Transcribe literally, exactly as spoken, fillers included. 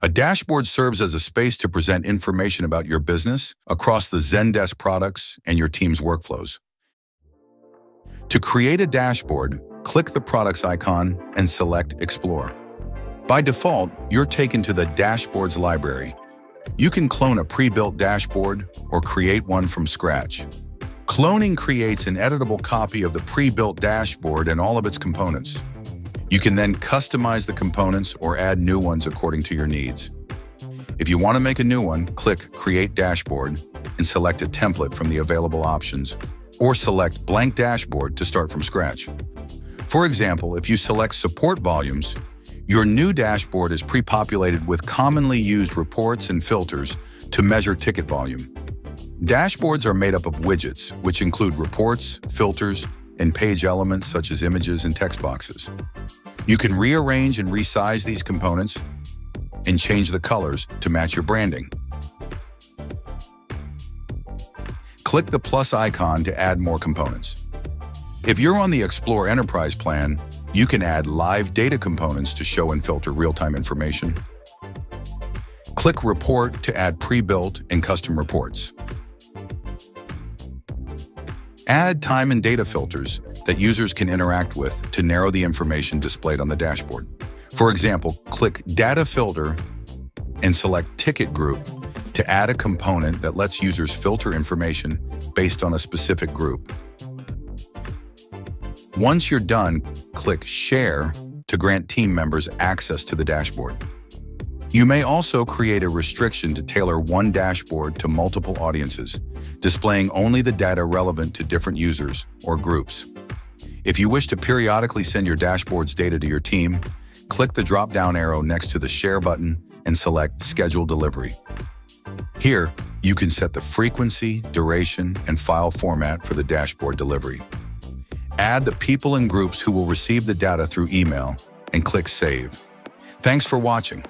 A dashboard serves as a space to present information about your business across the Zendesk products and your team's workflows. To create a dashboard, click the products icon and select Explore. By default, you're taken to the Dashboards library. You can clone a pre-built dashboard or create one from scratch. Cloning creates an editable copy of the pre-built dashboard and all of its components. You can then customize the components or add new ones according to your needs. If you want to make a new one, click Create Dashboard and select a template from the available options, or select Blank Dashboard to start from scratch. For example, if you select Support Volumes, your new dashboard is pre-populated with commonly used reports and filters to measure ticket volume. Dashboards are made up of widgets, which include reports, filters, and page elements such as images and text boxes. You can rearrange and resize these components and change the colors to match your branding. Click the plus icon to add more components. If you're on the Explore Enterprise plan, you can add live data components to show and filter real-time information. Click Report to add pre-built and custom reports. Add time and data filters that users can interact with to narrow the information displayed on the dashboard. For example, click Data Filter and select Ticket Group to add a component that lets users filter information based on a specific group. Once you're done, click Share to grant team members access to the dashboard. You may also create a restriction to tailor one dashboard to multiple audiences, displaying only the data relevant to different users or groups. If you wish to periodically send your dashboard's data to your team, click the drop-down arrow next to the Share button and select Schedule Delivery. Here, you can set the frequency, duration, and file format for the dashboard delivery. Add the people and groups who will receive the data through email and click Save. Thanks for watching.